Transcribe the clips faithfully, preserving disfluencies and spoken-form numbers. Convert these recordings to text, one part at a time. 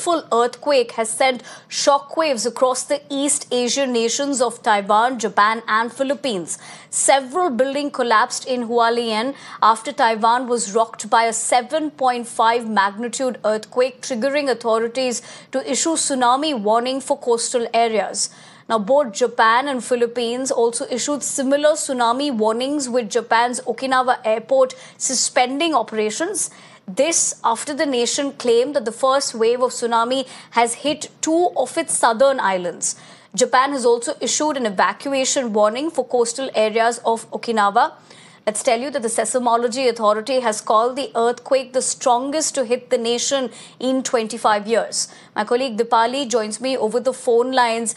Full earthquake has sent shockwaves across the East Asian nations of Taiwan, Japan and Philippines. Several buildings collapsed in Hualien after Taiwan was rocked by a seven point five magnitude earthquake, triggering authorities to issue tsunami warning for coastal areas. Now, both Japan and Philippines also issued similar tsunami warnings, with Japan's Okinawa airport suspending operations. This after the nation claimed that the first wave of tsunami has hit two of its southern islands. Japan has also issued an evacuation warning for coastal areas of Okinawa. Let's tell you that the Seismology Authority has called the earthquake the strongest to hit the nation in twenty-five years. My colleague Dipali joins me over the phone lines.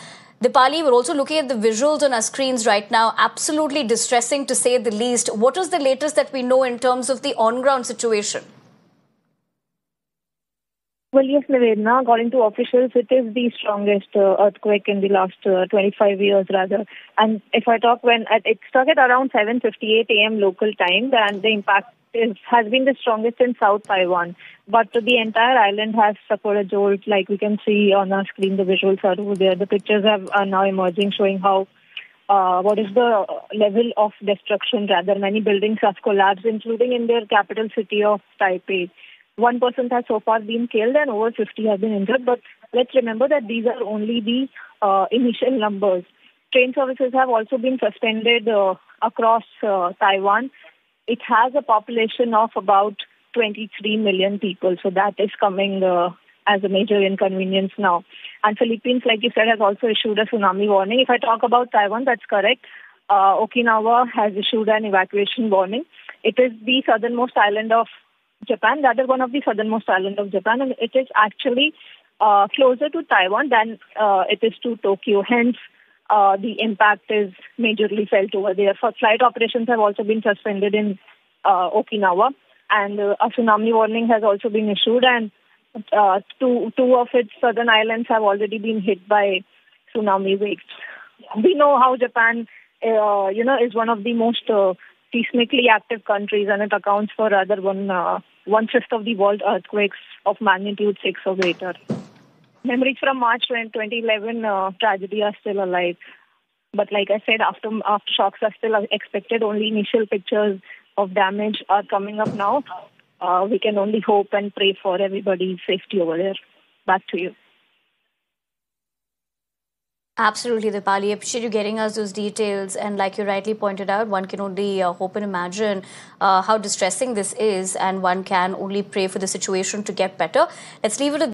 Dipali, we're also looking at the visuals on our screens right now. Absolutely distressing, to say the least. What is the latest that we know in terms of the on-ground situation? Well, yes, Nivedana, according to officials, it is the strongest uh, earthquake in the last uh, twenty-five years, rather. And if I talk, when at, it struck at around seven fifty-eight a m local time, and the impact is, has been the strongest in South Taiwan. But the entire island has suffered a jolt, like we can see on our screen. The visuals are over there. The pictures have, are now emerging, showing how uh, what is the level of destruction, rather. Many buildings have collapsed, including in their capital city of Taipei. One person has so far been killed and over fifty have been injured. But let's remember that these are only the uh, initial numbers. Train services have also been suspended uh, across uh, Taiwan. It has a population of about twenty-three million people. So that is coming uh, as a major inconvenience now. And Philippines, like you said, has also issued a tsunami warning. If I talk about Taiwan, that's correct. Uh, Okinawa has issued an evacuation warning. It is the southernmost island of Japan, that is one of the southernmost islands of Japan, and it is actually uh, closer to Taiwan than uh, it is to Tokyo. Hence, uh, the impact is majorly felt over there. For flight operations have also been suspended in uh, Okinawa, and uh, a tsunami warning has also been issued, and uh, two, two of its southern islands have already been hit by tsunami waves. We know how Japan uh, you know, is one of the most uh, seismically active countries, and it accounts for rather one... Uh, one-fifth of the world earthquakes of magnitude six or greater. Memories from March twenty eleven uh, tragedy are still alive. But like I said, after aftershocks are still expected. Only initial pictures of damage are coming up now. Uh, we can only hope and pray for everybody's safety over there. Back to you. Absolutely, Dipali. I appreciate you getting us those details. And like you rightly pointed out, one can only uh, hope and imagine uh, how distressing this is. And one can only pray for the situation to get better. Let's leave it at